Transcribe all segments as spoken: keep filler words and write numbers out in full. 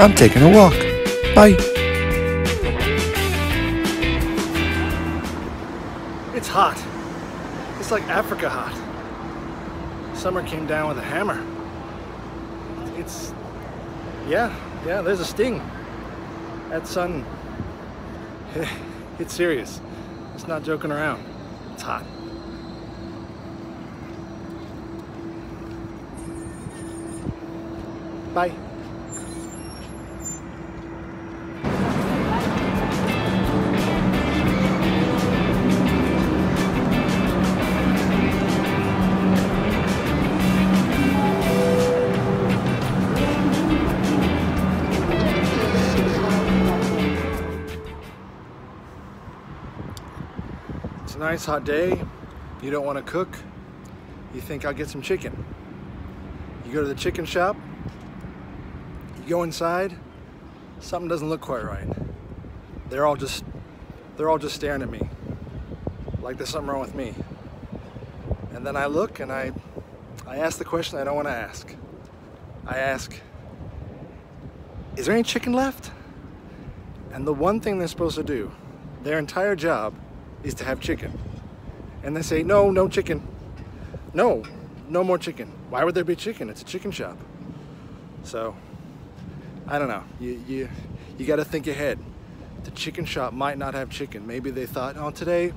I'm taking a walk. Bye. It's hot. It's like Africa hot. Summer came down with a hammer. It's, yeah, yeah, there's a sting. That sun, it's serious. It's not joking around. It's hot. Bye. It's a nice hot day. You don't want to cook. You think, I'll get some chicken. You go to the chicken shop. Go inside, something doesn't look quite right. They're all just, they're all just staring at me, like there's something wrong with me. And then I look and I, I ask the question I don't want to ask. I ask, is there any chicken left? And the one thing they're supposed to do, their entire job, is to have chicken. And they say, no, no chicken. No, no more chicken. Why would there be chicken? It's a chicken shop. So, I don't know, you, you, you gotta think ahead. The chicken shop might not have chicken. Maybe they thought, oh, today,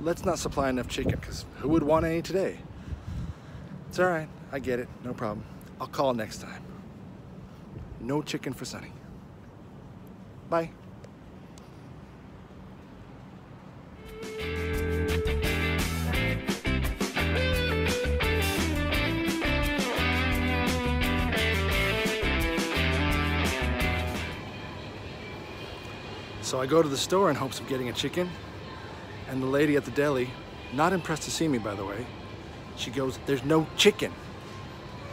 let's not supply enough chicken, because who would want any today? It's all right, I get it, no problem. I'll call next time. No chicken for Sunny. Bye. So I go to the store in hopes of getting a chicken, and the lady at the deli, not impressed to see me, by the way, she goes, there's no chicken.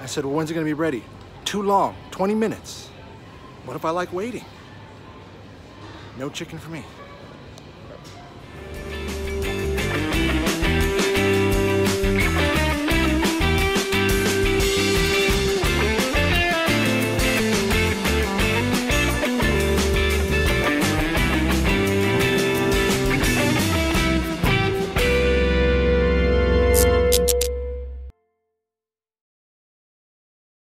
I said, well, when's it gonna be ready? Too long, twenty minutes. What if I like waiting? No chicken for me.